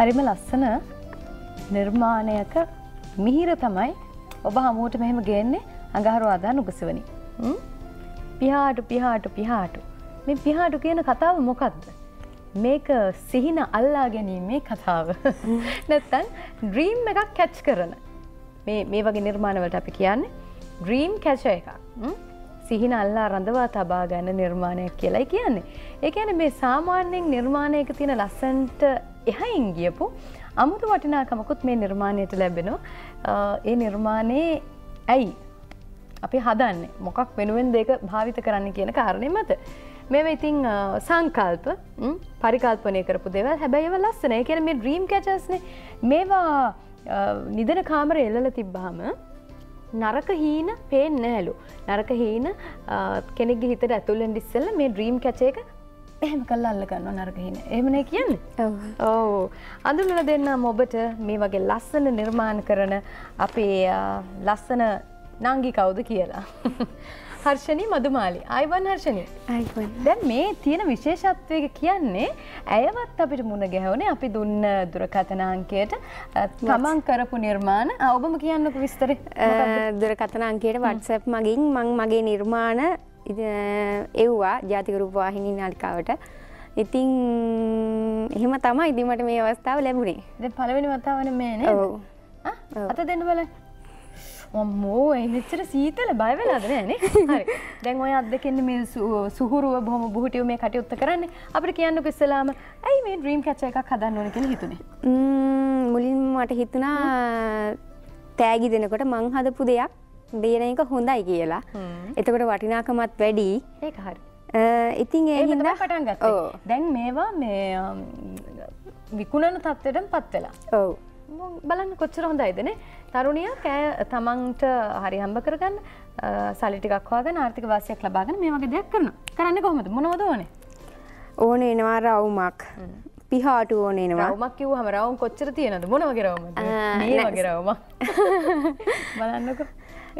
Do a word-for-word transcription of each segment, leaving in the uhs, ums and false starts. හරිම ලස්සන නිර්මාණයක මිහිර තමයි ඔබ හමුවට මෙහෙම ගේන්නේ අඟහරුවාදා නුගසවණි. පිහාටු පිහාටු පිහාටු. මේ පිහාටු කියන කතාව මොකක්ද? මේක සිහින අල්ලා ගැනීමේ කතාව. නැත්තම් ඩ්‍රීම් එකක් කැච් කරන. මේ මේ වගේ නිර්මාණ වලට අපි කියන්නේ ඩ්‍රීම් කැචර් එකක්. සිහින අල්ලා රඳවා තබා ගන්න නිර්මාණයක් කියලායි කියන්නේ. ඒ කියන්නේ මේ සාමාන්‍යයෙන් නිර්මාණයක තියෙන ලස්සන්ට එහයින් ගියපු අමුතු වටිනාකමකුත් මේ නිර්මාණයට ලැබෙනවා. ඒ නිර්මාණේ ඇයි අපි හදන්නේ? මොකක් වෙනුවෙන්ද ඒක භාවිත කරන්න කියන කාරණේ මත. මේව ඉතින් සංකල්ප පරිකල්පනය කරපු දේවල්. හැබැයි ඒවා ලස්සන. ඒ කියන්නේ මේ ඩ්‍රීම් කැචර්ස්නේ මේවා නිදන කාමරේ එල්ලලා තිබ්බහම නරක හීන පේන්නේ නැහැලු. නරක හීන කෙනෙක්ගේ හිතට ඇතුල් වෙන්න ඉස්සෙල්ලා මේ ඩ්‍රීම් කැචර් එක එහෙම කරලා අල්ල ගන්නවා නරක හීන. එහෙම නේ කියන්නේ? ඔව්. ඔව්. අඳුනලා දෙන්නම් ඔබට මේ වගේ ලස්සන නිර්මාණ කරන අපේ ලස්සන නංගි කවුද කියලා. හර්ෂණී මදුමාලි. අයිවන් හර්ෂණී. අයිවන්. දැන් මේ තියෙන විශේෂත්වය කියන්නේ ඇයවත් අපිට මුණ ගැහුණේ අපි දුන්න දුරකථන අංකයට තමන් කරපු නිර්මාණ. ඔබම කියන්නකෝ විස්තරේ. දුරකථන අංකයට WhatsApp මගින් මම මගේ නිර්මාණ එව්වා ජාතික රූප වාහිනී නාලිකාවට. ඉතින් එහෙම තමයි ඉතින් මට මේ අවස්ථාව ලැබුණේ. දැන් පළවෙනි වතාවනේ මේ නේද? ඔව්. ආ අත දෙන්න බලන්න. අම්මෝ ඒ මෙච්චර සීතල බය වෙලාද නෑනේ. හරි. දැන් ඔය අද්ද කියන්නේ මේ සුහුරුව බොහොම බුහුටිව මේ කටයුත්ත කරන්නේ. අපිට කියන්නකෝ ඉස්සලාම ඇයි මේ ඩ්‍රීම් කැචර් එකක් හදන්න ඕනේ කියලා හිතුනේ? ම්ම් මුලින්ම මට හිතුණා තෑගි දෙනකොට මං හදපු දෙයක් දෙන එක හොඳයි කියලා. එතකොට වටිනාකමත් වැඩි. ඒක හරි. ඉතින් ඒ හින්දා පටන් ගත්තා. දැන් මේවා මේ විකුණන තත්ත්වයටම පත් වෙලා. ඔව්. බලන්න කොච්චර හොඳයිද නේ? තරුණිය කෑ තමන්ට හරි හම්බ කරගන්න සල්ලි ටිකක් හොයාගෙන ආර්ථික වාසියක් ලබා ගන්න මේ වගේ දෙයක් කරනවා. කරන්නේ කොහොමද? මොනවද ඕනේ? ඕනේ එනවා රවුමක්. පිහාටු ඕනේ එනවා. රවුමක් කිව්වහම රවුම් කොච්චර තියෙනවද? මොන වගේ රවුමද? මේ වගේ රවුමක්. බලන්නකෝ.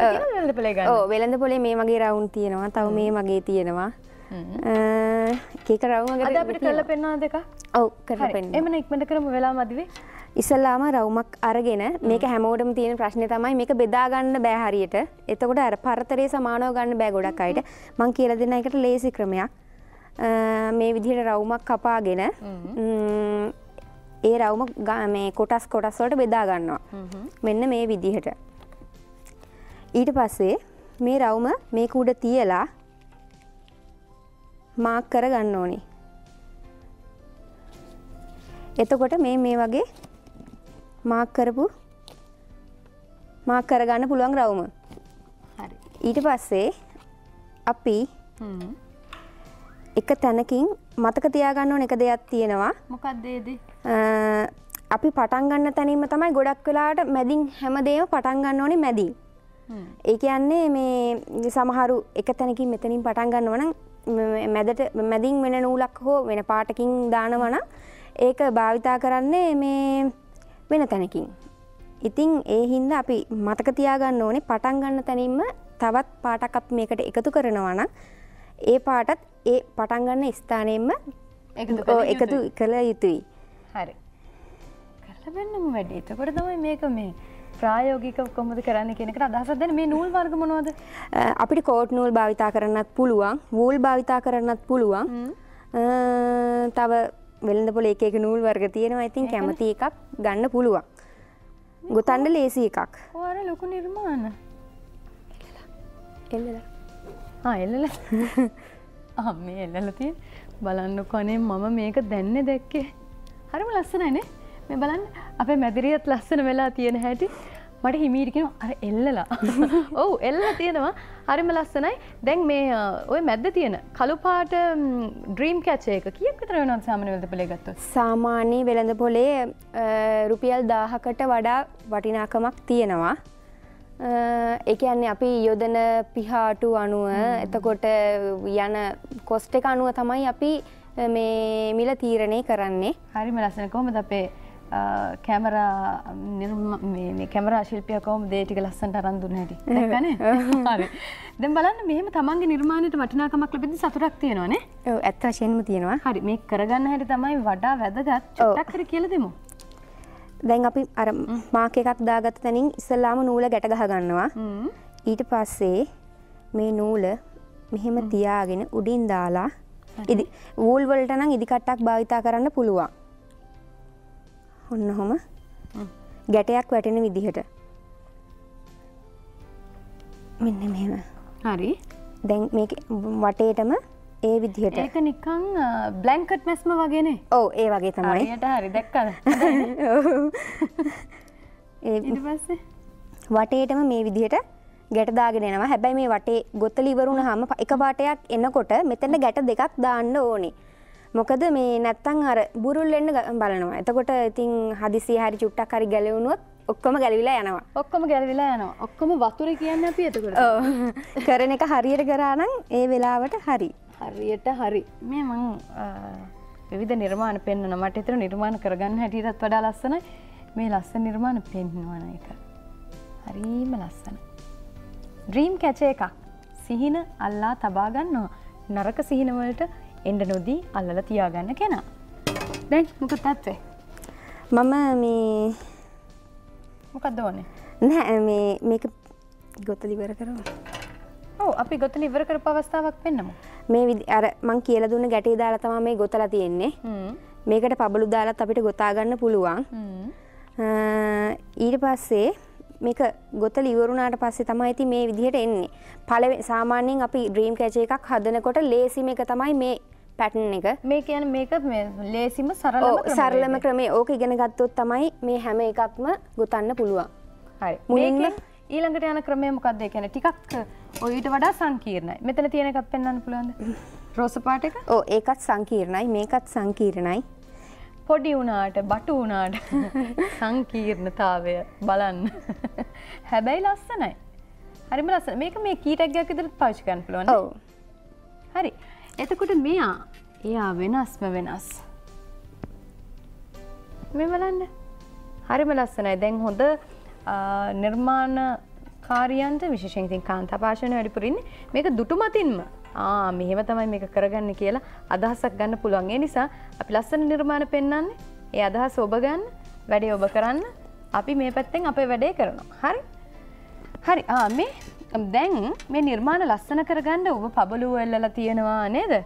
ඒක වෙලඳ පොලේ ගන්න. ඔව් වෙලඳ පොලේ මේ වගේ රවුම් තියෙනවා. තව මේ වගේ තියෙනවා. එක එක රවුම් වගේ. අද අපිට කරලා පෙන්නන දෙක. ඔව් කරලා පෙන්නන. එමන ඉක්මනට කරමු වෙලාව මදි වෙයි. ඉස්සලාම රවුමක් අරගෙන මේක හැමෝටම තියෙන ප්‍රශ්නේ තමයි මේක බෙදා ගන්න බෑ හරියට. එතකොට අර පරතරේ සමානව ගන්න බෑ ගොඩක් අයට. මම කියලා දෙන එකට ලේසි ක්‍රමයක්. මේ විදිහට රවුමක් කපාගෙන ඒ රවුම මේ කොටස් කොටස් වලට බෙදා ගන්නවා. මෙන්න මේ විදිහට. ඊට පස්සේ මේ රවුම මේක උඩ තියලා මාක් කර ගන්න ඕනේ. එතකොට මේ මේ වගේ මාක් කරපු මාක් කරගන්න පුළුවන් රවුම. හරි. ඊට පස්සේ අපි හ්ම් එක තැනකින් මතක තියාගන්න ඕන එක දෙයක් තියෙනවා. මොකක්ද ඒ දේ? අපි පටන් ගන්න තැනින්ම තමයි ගොඩක් වෙලාවට මැදින් හැමදේම පටන් ගන්න ඕනේ මැදින්. හ්ම්. ඒ කියන්නේ මේ සමහරු එක තැනකින් මෙතනින් පටන් ගන්නවා නම් මැදට මැදින් වෙන නූලක් හෝ වෙන පාටකින් දානවා නම් ඒක භාවිතා කරන්නේ මේ වෙන තැනකින්. ඉතින් ඒ හින්දා අපි මතක තියාගන්න ඕනේ පටන් ගන්න තැනින්ම තවත් පාටක් අපි මේකට එකතු කරනවා නම් ඒ පාටත් ඒ පටන් ගන්න ස්ථානයෙන්ම එකතු කළ යුතුයි. හරි. කරලා බලන්නම වැඩි. එතකොට තමයි මේක මේ ප්‍රායෝගිකව කොහොමද කරන්නේ කියන එකට අදහසක් දෙන්නේ. මේ නූල් වර්ග මොනවද? අපිට කෝට් නූල් භාවිතා කරන්නත් පුළුවන්, වූල් භාවිතා කරන්නත් පුළුවන්. තව වෙළඳ පොලේ එක එක නූල් වර්ග තියෙනවා. ඉතින් කැමති එකක් ගන්න පුළුවන්. ගොතන්න ලේසි එකක්. ඔයාර ලොකු නිර්මාණ. එල්ලලා. ආ එල්ලලා. ආ මේ එල්ලලා තියෙන. බලන්නකෝ අනේ මම මේක දැන්නේ දැක්කේ. හරිම ලස්සනයි නේ? මේ බලන්න අපේ මැදිරියත් ලස්සන වෙලා තියෙන හැටි. මට හිමීට කියනවා අර එල්ලලා. ඔව් එල්ලලා තියෙනවා. හරිම ලස්සනයි. දැන් මේ ওই මැද්ද තියෙන කළු පාට ඩ්‍රීම් කැචර් එක කීයක් විතර වෙනවද සාමාන්‍ය වෙළඳ පොලේ ගත්තොත්? සාමාන්‍ය වෙළඳ පොලේ රුපියල් දාහකට වඩා වටිනාකමක් තියෙනවා. ඒ කියන්නේ අපි යොදන පිහාටු අනුව එතකොට යන කොස්ට් එක අනුව තමයි අපි මේ මිල තීරණය කරන්නේ. හරිම ලස්සන. කොහොමද අපේ කැමරා මේ කැමරා ශිල්පියා කොහොමද ඒ ටික ලස්සනට අරන් දුන්නේ නැටි දැක්කනේ. හරි. දැන් බලන්න මෙහෙම තමන්ගේ නිර්මාණයට වටිනාකමක් ලැබෙද්දී සතුටක් තියෙනවා නේ. ඔව් ඇත්ත වශයෙන්ම තියෙනවා. හරි. මේක කරගන්න හැටි තමයි වඩා වැදගත්. චුට්ටක් හරි කියලා දෙමු. දැන් අපි අර මාක් එකක් දාගත්ත තැනින් ඉස්සලාම නූල ගැට ගහ ගන්නවා. ඊට පස්සේ මේ නූල මෙහෙම තියාගෙන උඩින් දාලා ඉදි වූල් වලට නම් ඉදි කට්ටක් භාවිතා කරන්න පුළුවන්. ඔන්නඔහම ගැටයක් වැටෙන විදිහට. මෙන්න මෙහෙම. හරි. දැන් මේක වටේටම ඒ විදිහට. ඒක නිකන් බ්ලැන්කට් මැස්ම වගේනේ. ඔව් ඒ වගේ තමයි. හරියට හරි දැක්කද? ඒ ඊට පස්සේ වටේටම මේ විදිහට ගැට දාගෙන යනවා. හැබැයි මේ වටේ ගොතල ඉවරුනහම එක පාටයක් එනකොට මෙතන ගැට දෙකක් දාන්න ඕනේ. මොකද මේ නැත්තම් අර බුරුල් වෙන්න බලනවා. එතකොට ඉතින් හදිසිය හරි චුට්ටක් හරි ගැලවුණොත් ඔක්කොම ගැලවිලා යනවා. ඔක්කොම ගැලවිලා යනවා. ඔක්කොම වතුර කියන්නේ අපි එතකොට. ඔව්. කරන එක හරියට කරා නම් ඒ වෙලාවට හරි. හරියට හරි. මේ මම විවිධ නිර්මාණ පෙන්නන මට හිතෙන නිර්මාණ කරගන්න හැටියටත් වඩා ලස්සනයි. මේ ලස්සන නිර්මාණ පෙන්නනවා එක. හරිම ලස්සනයි. Dream Catcher එකක්. සිහින අල්ලා තබා ගන්නවා. නරක සිහින වලට එන්න නොදී අල්ලලා තියාගන්න කෙනා. දැන් මොකද තත්ත්වය? මම මේ මොකද ඕනේ? නෑ මේ මේක ගොතලි ඉවර කරමු. ඔව් අපි ගොතලි ඉවර කරපු අවස්ථාවක් පෙන්නමු. මේ අර මං කියලා දුන්න ගැටේ දාලා තමයි මේ ගොතලා තියෙන්නේ. මේකට පබළු දාලාත් අපිට ගොතා ගන්න පුළුවන්. ඊට පස්සේ මේක ගොතල ඉවරුණාට පස්සේ තමයි ඉතින් මේ විදිහට එන්නේ. පළවෙනි සාමාන්‍යයෙන් අපි Dream Catcher එකක් හදනකොට ලේසිම එක තමයි මේ pattern එක. මේ කියන්නේ මේක මේ ලේසිම සරලම ක්‍රමය. සරලම ක්‍රමය. ඕක ඉගෙන ගත්තොත් තමයි මේ හැම එකක්ම ගොතන්න පුළුවන්. හරි. මුලින්ම ඊළඟට යන ක්‍රමය මොකක්ද? ඒ කියන්නේ ටිකක් ඔය ඊට වඩා සංකීර්ණයි. මෙතන තියෙන එකක් පෙන්වන්න පුළුවන්ද? රෝස පාට එක? ඔව් ඒකත් සංකීර්ණයි. මේකත් සංකීර්ණයි. පොඩි වුණාට බටු වුණාට සංකීර්ණතාවය බලන්න. හැබැයි ලස්සනයි. හරිම ලස්සන. මේක මේ කී ටැග් එකක් විදිහට පාවිච්චි කරන්න පුළුවන්. ඔව්. හරි. එතකොට මෙයා එයා වෙනස්ම වෙනස්. මේ බලන්න. හරිම ලස්සනයි. දැන් හොඳ නිර්මාණකාරියන්ට විශේෂයෙන් ඉතින් කාන්තා පාෂාණ වැඩිපුර ඉන්නේ. මේක දුටු මතින්ම ආ මෙහෙම තමයි මේක කරගන්න කියලා අදහසක් ගන්න පුළුවන්. ඒ නිසා අපි ලස්සන නිර්මාණ පෙන්වන්නේ. ඒ අදහස ඔබ ගන්න, වැඩේ ඔබ කරන්න. අපි මේ පැත්තෙන් අපේ වැඩේ කරනවා. හරි? හරි. ආ මේ දැන් මේ නිර්මාණ ලස්සන කරගන්න ඔබ පබලුව එල්ලලා තියනවා නේද?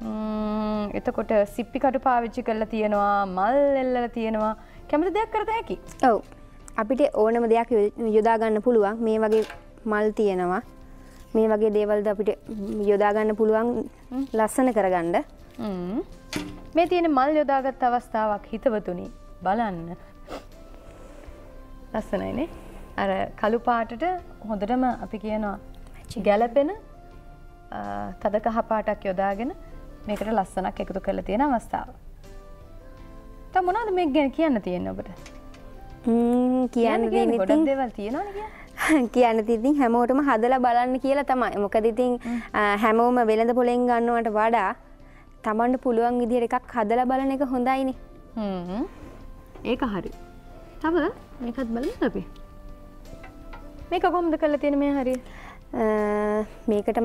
ම්ම් එතකොට සිප්පි කඩු පාවිච්චි කරලා තියනවා, මල් එල්ලලා තියනවා. කැමති දෙයක් කරත හැකි. ඔව්. අපිට ඕනම දෙයක් යොදා ගන්න පුළුවන්. මේ වගේ මල් තියනවා. මේ වගේ දේවල් ද අපිට යොදා ගන්න පුළුවන් ලස්සන කරගන්න. හ්ම්. මේ තියෙන මල් යොදාගත් අවස්ථාවක් හිතවතුනි බලන්න. ලස්සනයි නේ? අර කළු පාටට හොඳටම අපි කියනවා ගැලපෙන තද කහ පාටක් යොදාගෙන මේකට ලස්සනක් එකතු කරලා තියෙන අවස්ථාව. තව මොනවද මේක ගැන කියන්න තියෙන්නේ ඔබට? හ්ම් කියන්න දෙන්නේ ගොඩක් දේවල් තියෙනවනේ කියන්නේ. කියන්න තිතින් හැමෝටම හදලා බලන්න කියලා තමයි. මොකද ඉතින් හැමෝම වෙළඳ පොලෙන් ගන්නවට වඩා තමන්ට පුළුවන් විදිහට එකක් හදලා බලන එක හොඳයිනේ. හ්ම්. ඒක හරි. තව මේකත් බලමු අපි. මේක කොහොමද කරලා තියෙන්නේ මේ හරිය? මේකට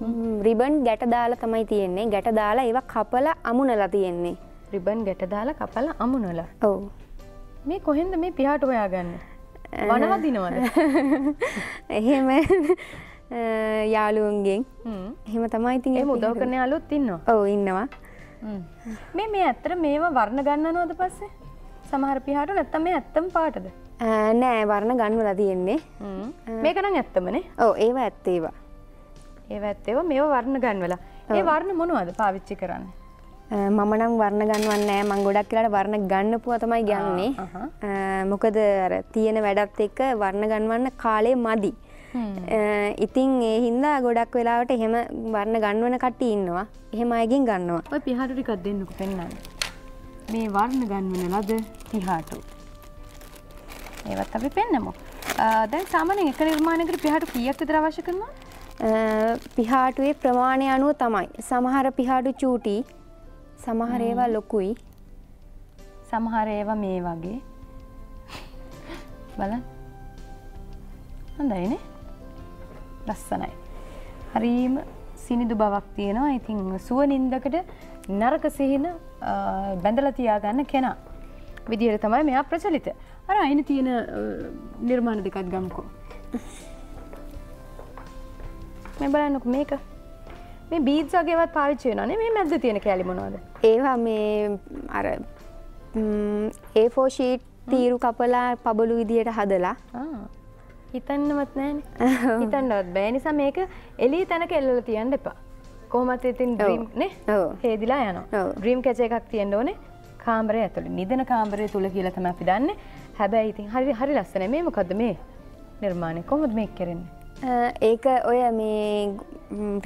මම රිබන් ගැට දාලා තමයි තියෙන්නේ. ගැට දාලා ඒවා කපලා අමුණලා තියෙන්නේ. රිබන් ගැට දාලා කපලා අමුණලා. ඔව්. මේ කොහෙන්ද මේ පියාට හොයාගන්නේ? වනවදිනවද? එහෙම යාළුවන්ගෙන්. හ්ම්. එහෙම තමයි ඉතින් එහෙම උදව් කරන යාළුවොත් ඉන්නවා. ඔව් ඉන්නවා. හ්ම්. මේ මේ ඇත්තට මේව වර්ණ ගන්නවද පස්සේ? සමහර පියාට නැත්තම් මේ ඇත්තම පාටද? නෑ වර්ණ ගන්නවලා තියෙන්නේ. හ්ම්. මේක නම් ඇත්තමනේ. ඔව් ඒව ඇත්ත ඒවා. ඒව ඇත්ත ඒවා මේව වර්ණ ගන්නවලා. ඒ වර්ණ මොනවද පාවිච්චි කරන්නේ? මම නම් වර්ණ ගන්නවන්නේ නැහැ. මම ගොඩක් වෙලාට වර්ණ ගන්නපුවා තමයි ගන්නේ. මොකද අර තියෙන වැඩත් එක්ක වර්ණ ගන්නවන්න කාලේ මදි. ඉතින් ඒ හින්දා ගොඩක් වෙලාවට එහෙම වර්ණ ගන්නවන කට්ටිය ඉන්නවා. එහෙම අයගෙන් ගන්නවා. ඔය පිහාටු ටිකක් දෙන්නකෝ පෙන්නන්න. මේ වර්ණ ගන්නවන ලද පිහාටු. ඒවත් අපි පෙන්නමු. දැන් සාමාන්‍යයෙන් එක නිර්මාණයකට පිහාටු කීයක් විතර අවශ්‍ය කරනවා? පිහාටුවේ ප්‍රමාණය අනුව තමයි. සමහර පිහාටු චූටි සමහර ඒවා ලොකුයි. සමහර ඒවා මේ වගේ. බලන්න. හොඳයිනේ. ලස්සනයි. හරිම සිනිඳු බවක් තියෙනවා. ඉතින් සුවනින්දකට නරක සිහින බැඳලා තියාගන්න කෙනා. විදිහට තමයි මෙයා ප්‍රචලිත. අර අයින තියෙන නිර්මාණ දෙකක් ගමුකෝ. මේ බලන්නකෝ මේක. මේ බීඩ්ස් වගේවත් පාවිච්චි වෙනවා නේ. මේ මැද්ද තියෙන කැලි මොනවද? ඒවා මේ අර A four sheet තීරු කපලා පබළු විදියට හදලා. හිතන්නවත් නැහැ. හිතන්නවත් බෑ. නිසා මේක එළිය තැනක එල්ලලා තියන්න එපා. කොහොමද ඉතින් ඩ්‍රීම් නේ? ඔව්. හේදිලා යනවා. ඩ්‍රීම් කැචර් එකක් තියෙන්න ඕනේ. කාමරය ඇතුළේ. නිදන කාමරය තුල කියලා තමයි අපි දන්නේ. හැබැයි ඉතින් හරි හරි ලස්සනයි. මේ මොකද්ද මේ නිර්මාණය? කොහොමද මේක කරන්නේ? ඒක ඔය මේ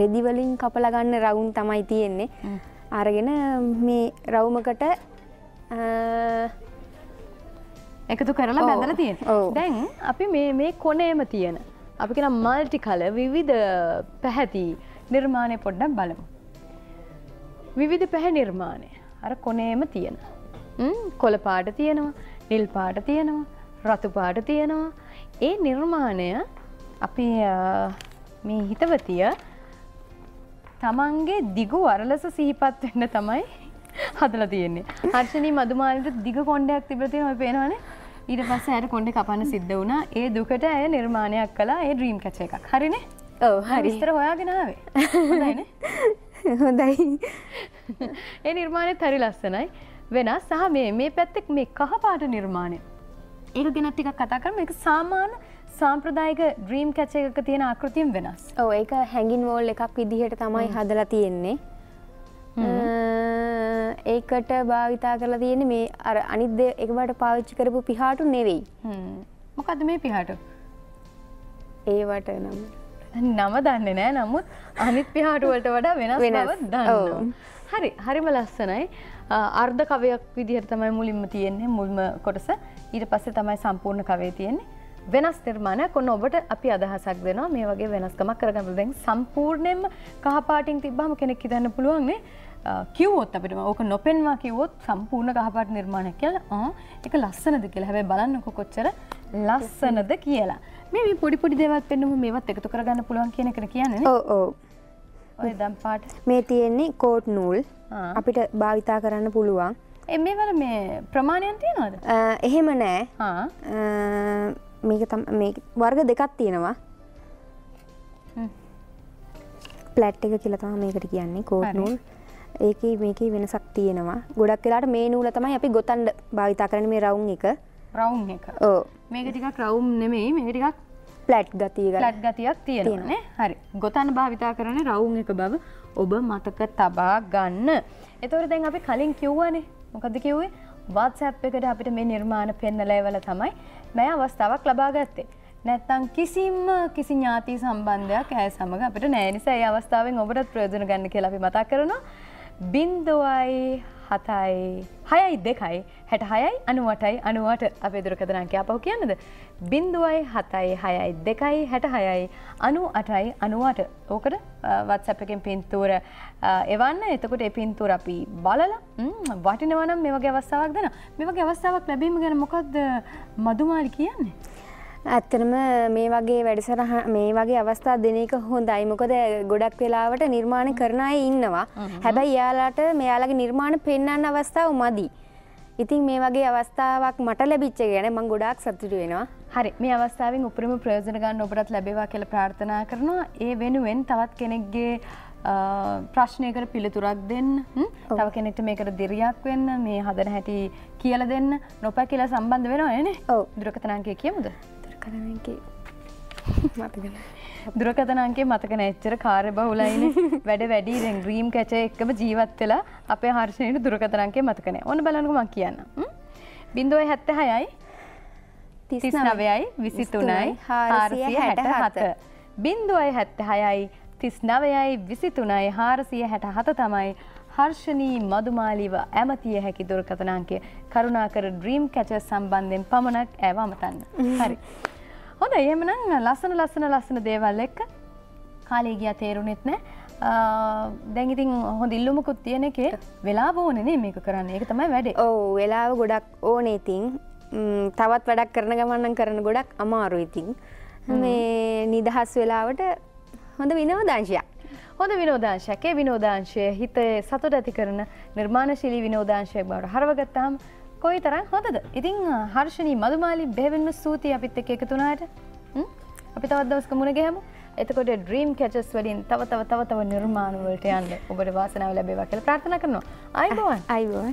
රෙදි වලින් කපලා ගන්න රවුම් තමයි තියෙන්නේ. අරගෙන මේ රවුමකට එකතු කරලා බඳලා තියෙනවා. දැන් අපි මේ මේ කොනේම තියෙන අපි කියන মালටි කලර් විවිධ පැහැති නිර්මාණය පොඩ්ඩක් බලමු. විවිධ පැහැ නිර්මාණය. අර කොනේම තියෙන. හ්ම් කොළ පාට තියෙනවා, නිල් පාට තියෙනවා, රතු පාට තියෙනවා. ඒ නිර්මාණය අපි මේ හිතවතිය තමන්ගේ දිගු වරලස සිහිපත් වෙන්න තමයි හදලා තියෙන්නේ. හර්ෂණී මදුමාලට දිග කොණ්ඩයක් තිබිලා තියෙනවා අපි පේනවනේ. ඊට පස්සේ ඇයට කොණ්ඩේ කපන්න සිද්ධ වුණා. ඒ දුකට ඇය නිර්මාණයක් කළා. ඒ ඩ්‍රීම් කැචර් එකක්. හරිනේ? ඔව් හරි. විස්තර හොයාගෙන ආවේ. හොඳයි නේ? හොඳයි. ඒ නිර්මාණයත් හරි ලස්සනයි. වෙනස් සහ මේ මේ පැත්තේ මේ කහ පාට නිර්මාණය. ඒක ගැන ටිකක් කතා කරමු. ඒක සාමාන්‍ය සාම්ප්‍රදායික ඩ්‍රීම් කැචර් එකක තියෙන ආකෘතියෙන් වෙනස්. ඔව් ඒක හැංගින් වෝල් එකක් විදිහට තමයි හදලා තියෙන්නේ. ඒකට භාවිතා කරලා තියෙන්නේ මේ අර අනිත් දේ එකපාරට පාවිච්චි කරපු පිහාටු නෙවෙයි. හ්ම්. මොකද්ද මේ පිහාටු? ඒවට නම් නම දන්නේ නැහැ. නමුත් අනිත් පිහාටු වලට වඩා වෙනස් බව දන්නවා. හරි. හරිම ලස්සනයි. අර්ධ කවයක් විදිහට තමයි මුලින්ම තියෙන්නේ මුල්ම කොටස. ඊට පස්සේ තමයි සම්පූර්ණ කවය තියෙන්නේ. වෙනස් නිර්මාණයක් ඔන්න ඔබට අපි අදහසක් දෙනවා මේ වගේ වෙනස්කමක් කරගන්න. දැන් සම්පූර්ණයෙන්ම කහ පාටින් තිබ්බම කෙනෙක් හිතන්න පුළුවන් නේ කිව්වොත් අපිට ඕක නොපෙන්වා කිව්වොත් සම්පූර්ණ කහ පාට නිර්මාණයක් කියලා. ආ ඒක ලස්සනද කියලා. හැබැයි බලන්නකො කොච්චර ලස්සනද කියලා. මේ මේ පොඩි පොඩි දේවල් පෙන්නමු මේවත් එකතු කරගන්න පුළුවන් කියන එකනේ කියන්නේ නේ. ඔව් ඔව්. ඔය දම් පාට මේ තියෙන්නේ කෝට් නූල්. අපිට භාවිතා කරන්න පුළුවන්. මේ වල මේ ප්‍රමාණයන් තියනවද? එහෙම නෑ. ආ මේක තමයි මේ වර්ග දෙකක් තියෙනවා. හ්ම්. ප්ලැට් එක කියලා තමයි මේකට කියන්නේ කෝට් නූල්. ඒකේ මේකේ වෙනසක් තියෙනවා. ගොඩක් වෙලාට මේ නූල තමයි අපි ගොතන්න භාවිතා කරන්නේ මේ රවුම් එක. රවුම් එක. ඔව්. මේක ටිකක් රවුම් නෙමෙයි මේක ටිකක් ප්ලැට් ගතිය ගන්න. ප්ලැට් ගතියක් තියෙනවා නේ. හරි. ගොතන්න භාවිතා කරන්නේ රවුම් එක බව ඔබ මතක තබා ගන්න. ඒතකොට දැන් අපි කලින් කිව්වනේ. මොකද්ද කිව්වේ? WhatsApp එකට අපිට මේ නිර්මාණ පෙන්නලා එවලා තමයි මේ අවස්ථාවක් ලබා ගත්තේ. නැත්නම් කිසිම කිසි ඥාති සම්බන්ධයක් ඇය සමග අපිට නැහැ. නිසා මේ අවස්ථාවෙන් ඔබටත් ප්‍රයෝජන ගන්න කියලා අපි මතක් කරනවා. zero seven six six two six six nine eight අපේ දුරකථන අංකය අපහු කියන්නද? zero seven six six two six six nine eight nine eight. ඕකට WhatsApp එකෙන් පින්තූර එවන්න. එතකොට ඒ පින්තූර අපි බලලා වටිනවා නම් මේ වගේ අවස්ථාවක් දෙනවා. මේ වගේ අවස්ථාවක් ලැබීම ගැන මොකද්ද මදුමාලි කියන්නේ? ඇත්තටම මේ වගේ වැඩසටහන මේ වගේ අවස්ථා දෙන එක හොඳයි. මොකද ගොඩක් වෙලාවට නිර්මාණ කරන අය ඉන්නවා. හැබැයි යාලට මෙයාලගේ නිර්මාණ පෙන්වන්න අවස්ථාව මදි. ඉතින් මේ වගේ අවස්ථාවක් මට ලැබිච්ච එක ගැන මම ගොඩාක් සතුටු වෙනවා. හරි. මේ අවස්ථාවෙන් උපරිම ප්‍රයෝජන ගන්න ඔබටත් ලැබේවා කියලා ප්‍රාර්ථනා කරනවා. ඒ වෙනුවෙන් තවත් කෙනෙක්ගේ ප්‍රශ්නයකට පිළිතුරක් දෙන්න, තව කෙනෙක්ට මේකට දිරියක් වෙන්න, මේ හදන හැටි කියලා දෙන්න, නොපැකිලා සම්බන්ධ වෙනවා නේ. ඔව්. දුරකථන අංකය කියමුද? දුරකථන අංකය මතක නැහැ. එච්චර කාර්යබහුලයිනේ. වැඩ වැඩි. දැන් ඩ්‍රීම් කැචර් එක්කම ජීවත් වෙලා අපේ හර්ෂණයට දුරකථන අංකය මතක නැහැ. ඕන බලන්නකෝ මම කියන්නම්. zero seven six six three nine two three four six zero four six zero zero seven six six three nine two three four six zero තමයි හර්ෂණී මදුමාලිව ඇමතිය හැකි දුරකථන අංකය. කරුණාකර ඩ්‍රීම් කැචර් සම්බන්ධයෙන් පමණක් ඇව අමතන්න. හරි. හොඳයි. එහෙමනම් ලස්සන ලස්සන ලස්සන දේවල් එක්ක කාලේ ගියා තේරුණෙත් නැහැ. දැන් ඉතින් හොඳ ඉල්ලුමකුත් තියෙන එකේ වෙලාව ඕනේ නේ මේක කරන්න. ඒක තමයි වැඩේ. ඔව් වෙලාව ගොඩක් ඕනේ ඉතින්. තවත් වැඩක් කරන ගමන් නම් කරන්න ගොඩක් අමාරුයි ඉතින්. මේ නිදහස් වෙලාවට හොඳ විනෝදාංශයක්. හොඳ විනෝදාංශයක්. ඒ විනෝදාංශය හිතේ සතුට ඇති කරන නිර්මාණශීලී විනෝදාංශයක් බවට හරවගත්තාම කොයි තරම් හොඳද? ඉතින් හර්ෂණී මදුමාලි බෙහෙවින්ම ස්තුතියි අපිත් එක්ක එකතු වුණාට. හ්ම් අපි තවත් දවසක මුණ ගැහමු. එතකොට Dream Catchers වලින් තව තව තව තව නිර්මාණ වලට යන්න ඔබට වාසනාව ලැබේවා කියලා ප්‍රාර්ථනා කරනවා. ආයිබෝන්. ආයිබෝන්.